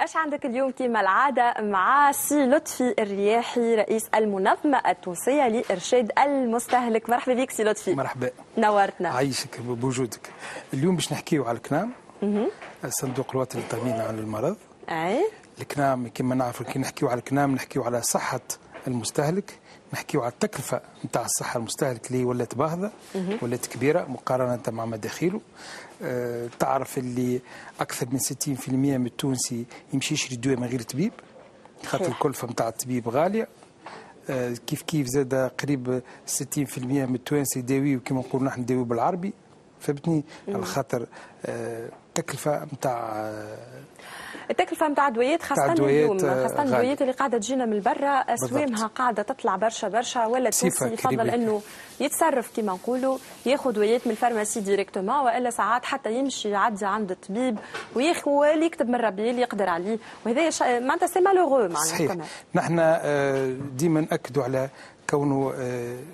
اش عندك اليوم كما العاده مع سي لطفي الرياحي رئيس المنظمه التونسيه لإرشاد المستهلك. مرحبا بك سي لطفي. مرحبا، نورتنا. عايشك بوجودك. اليوم باش نحكيو على الكنام، الصندوق الوطني للتأمين عن المرض. اي الكنام كما نعرفوا كي نحكيو على الكنام نحكيو على صحه المستهلك، نحكيو على التكلفه نتاع الصحه المستهلك اللي ولات باهظه، ولات كبيره مقارنه مع مداخيله. تعرف اللي اكثر من 60% من التونسي يمشي يشري الدواء من غير طبيب خاطر الكلفه نتاع الطبيب غاليه. كيف كيف زاد قريب 60% من التوانسه يداويو كما نقولوا نحن نداويو بالعربي، فهمتني، على خاطر التكلفه نتاع الدويات، خاصة اليوم خاصة الدويات اللي قاعدة تجينا من برا أسوامها قاعدة تطلع برشا ولا التونسي يفضل أنه يتصرف كما نقولوا، ياخذ دويات من الفارماسي ديريكتومون، وإلا ساعات حتى يمشي يعدي عند الطبيب وياخذ اللي يكتب من ربي اللي يقدر عليه، وهذا معناتها سي مالوغو. صحيح، نحن ديما نأكدوا على كونه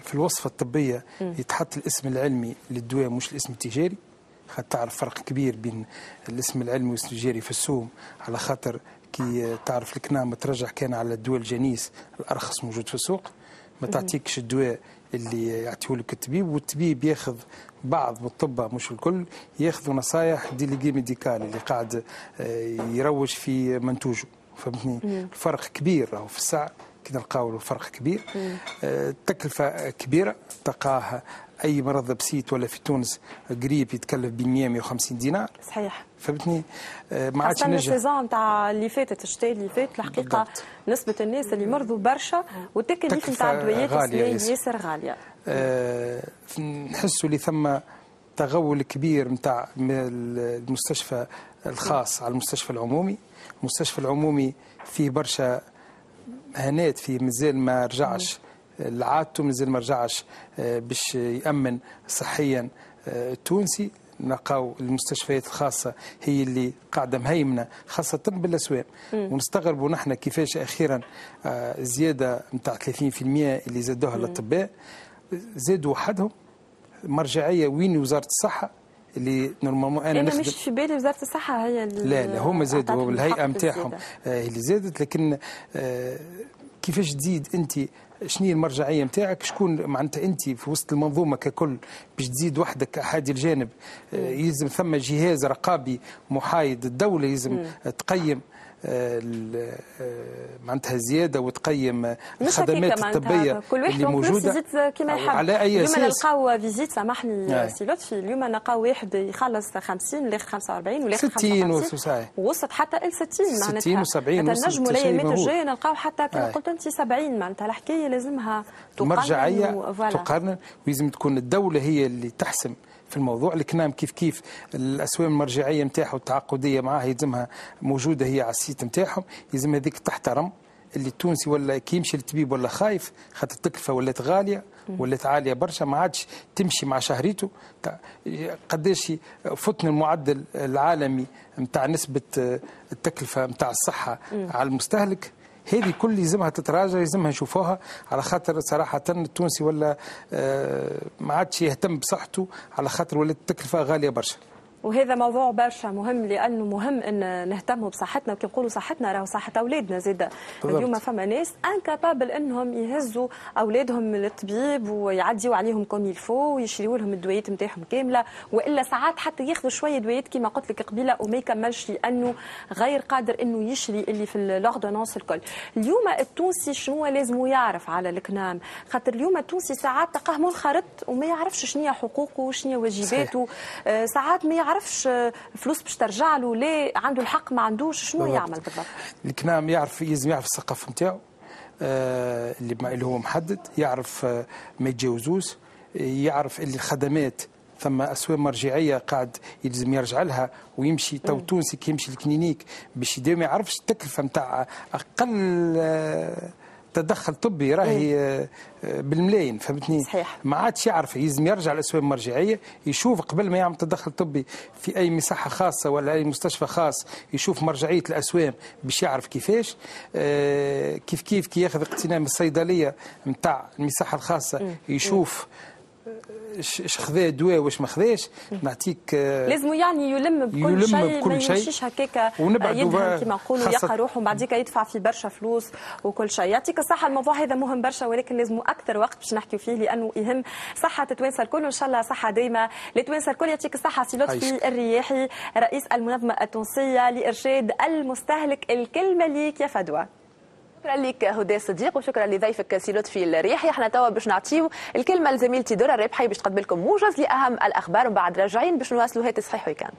في الوصفة الطبية يتحط الاسم العلمي للدواء مش الاسم التجاري، خاطر تعرف فرق كبير بين الاسم العلمي والتجاري في السوم، على خاطر كي تعرف الكنام ترجع كان على الدواء الجنيس الارخص موجود في السوق، ما تعطيكش الدواء اللي يعطيهولك الطبيب، والطبيب ياخذ بعض من الطب مش الكل، ياخذوا نصايح ديليغي ميديكال اللي قاعد يروج في منتوجه، فهمتني. الفرق كبير راهو في السعر، كي نلقاو فرق كبير. التكلفه كبيره، تلقاها اي مرض بسيط ولا في تونس قريب يتكلف بين 150 دينار. صحيح، فهمتني. ما عادش نجم حتى السيزون تاع اللي فاتت، الشتاء اللي فات الحقيقه بالضبط. نسبه الناس اللي مرضوا برشا والتكاليف نتاع الدويات ياسر غاليه. نحسوا اللي ثم تغول كبير نتاع المستشفى الخاص على المستشفى العمومي. المستشفى العمومي فيه برشا هانات، فيه مازال ما رجعش العادته، مازال ما رجعش باش يأمن صحيا التونسي. نلقاو المستشفيات الخاصة هي اللي قاعدة مهيمنة خاصة بالأسوام، ونستغربوا نحن كيفاش أخيرا زيادة نتاع 30% اللي زادوها للأطباء، زادوا وحدهم مرجعية وين وزارة الصحة اللي نورمالمون انا مش في بالي وزاره الصحه هي لا هما زادوا الهيئه نتاعهم اللي زادت، لكن كيفاش تزيد انت؟ شنو هي المرجعيه نتاعك؟ شكون معناتها انت في وسط المنظومه ككل باش تزيد وحدك احادي الجانب؟ يلزم ثم جهاز رقابي محايد، الدوله يلزم تقيم معناتها الزياده وتقيم الخدمات الطبيه اللي موجوده كما يحب. على اي اساس؟ اليوم نلقاو فيزيت، سامحني سي لطفي، اليوم نلقاو واحد يخلص 50 ولا 45 ولا 55 ووصلت حتى ال 60 معناتها 60 و70 نجموا الايامات الجايه نلقاو حتى كما قلت انت 70. معناتها الحكايه لازمها مرجعيه تقارن، ولازم تكون الدوله هي اللي تحسم في الموضوع. الكنام كيف كيف الاسوام المرجعيه نتاعها والتعاقديه معاه يلزمها موجوده هي على السيت نتاعهم، يلزم هذيك تحترم. اللي التونسي ولا كي يمشي للطبيب ولا خايف خاطر التكلفه ولات غاليه، ولات عاليه برشا، ما عادش تمشي مع شهريته. قداش فتنا المعدل العالمي نتاع نسبه التكلفه نتاع الصحه على المستهلك؟ هذه كل يلزمها تتراجع، يلزمها نشوفوها، على خاطر صراحة التونسي ولا ما عادش يهتم بصحته، على خاطر ولات التكلفة غالية برشا. وهذا موضوع برشا مهم، لانه مهم ان نهتموا بصحتنا، وكي نقولوا صحتنا راهو صحه اولادنا زاده. اليوم فما ناس انكابابل انهم يهزوا اولادهم للطبيب ويعديوا عليهم كوم يلفو ويشريوا لهم الدويات نتاعهم كامله، والا ساعات حتى ياخذوا شويه دويات كما قلت لك قبيله وما يكملش لانه غير قادر انه يشري اللي في الاوردونانس الكل. اليوم التونسي شنو لازم يعرف على الكنام؟ خاطر اليوم التونسي ساعات تلقاه منخرط وما يعرفش شنو هي حقوقه وشنو هي واجباته، ساعات ما يعرفش فلوس باش ترجع له، ليه عنده الحق ما عندوش، شنو يعمل بالضبط؟ الكنام يعرف، لازم يعرف السقف نتاعو اللي هو محدد، يعرف ما يتجاوزوش، يعرف اللي الخدمات ثم اسوام مرجعيه قاعد يلزم يرجع لها ويمشي. تو التونسي كي يمشي للكلينيك باش يداوم ما يعرفش التكلفه نتاع اقل تدخل طبي راهي بالملايين، فهمتني. صحيح، ما عادش يعرف، يلزم يرجع للاسوام المرجعيه يشوف قبل ما يعمل تدخل طبي في اي مساحه خاصه ولا اي مستشفى خاص، يشوف مرجعيه الاسوام باش يعرف كيفاش. كيف كيف كي ياخذ اقتنام الصيدليه نتاع المساحه الخاصه يشوف اش خذا الدواء واش ما خذاش نعطيك. لازم يعني يلم بكل شيء، ما يمشيش هكاك يدهم كما نقولوا يلقى روحه بعديك يدفع في برشا فلوس وكل شيء. يعطيك الصحه، الموضوع هذا مهم برشا ولكن لازم اكثر وقت باش نحكيو فيه لانه يهم صحه التوانسه الكل وان شاء الله صحه دائمه للتوانسه الكل. يعطيك الصحه سي لطفي الرياحي رئيس المنظمه التونسيه لارشاد المستهلك، الكلمه ليك يا فدوى. شكرا لك هدى صديق وشكرا لضيفك سي لطفي الرياحي. احنا توا باش نعطيو الكلمه لزميلتي درة الربحي باش تقدم لكم موجز لاهم الاخبار ومن بعد راجعين باش نواصلوا هات صحيح ويكاند.